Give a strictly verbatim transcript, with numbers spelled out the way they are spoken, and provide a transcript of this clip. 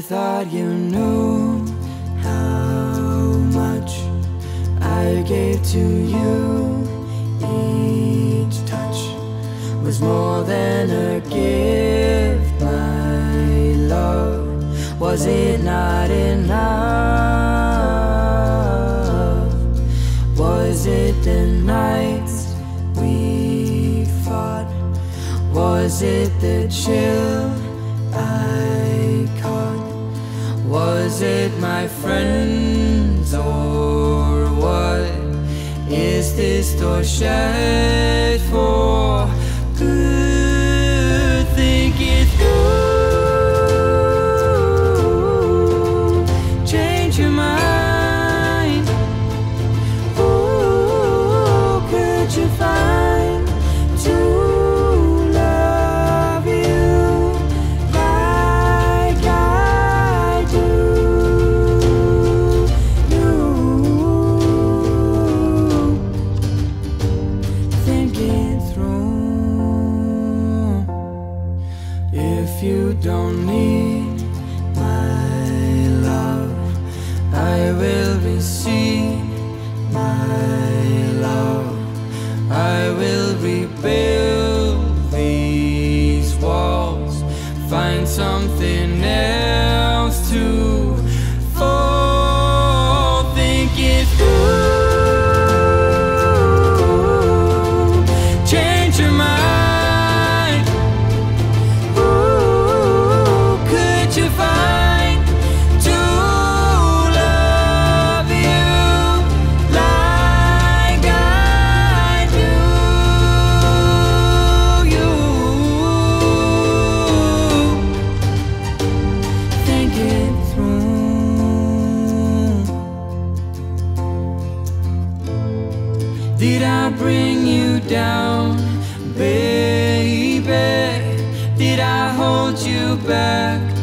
I thought you knew how much I gave to you. Each touch was more than a gift. My love, was it not enough? Was it the nights we fought? Was it the chill I caught? Was it my friends or what? Is this door shut for good? Think it through. Change your mind. Ooh, could you find to love you like I do? You think it through. If you don't need my love, I will receive my love. I will rebuild these walls, find something else to fall. Think it through. Change your mind. Ooh, could you find to love you like I do? You think it through. Did I bring you down, baby? Did I hold you back?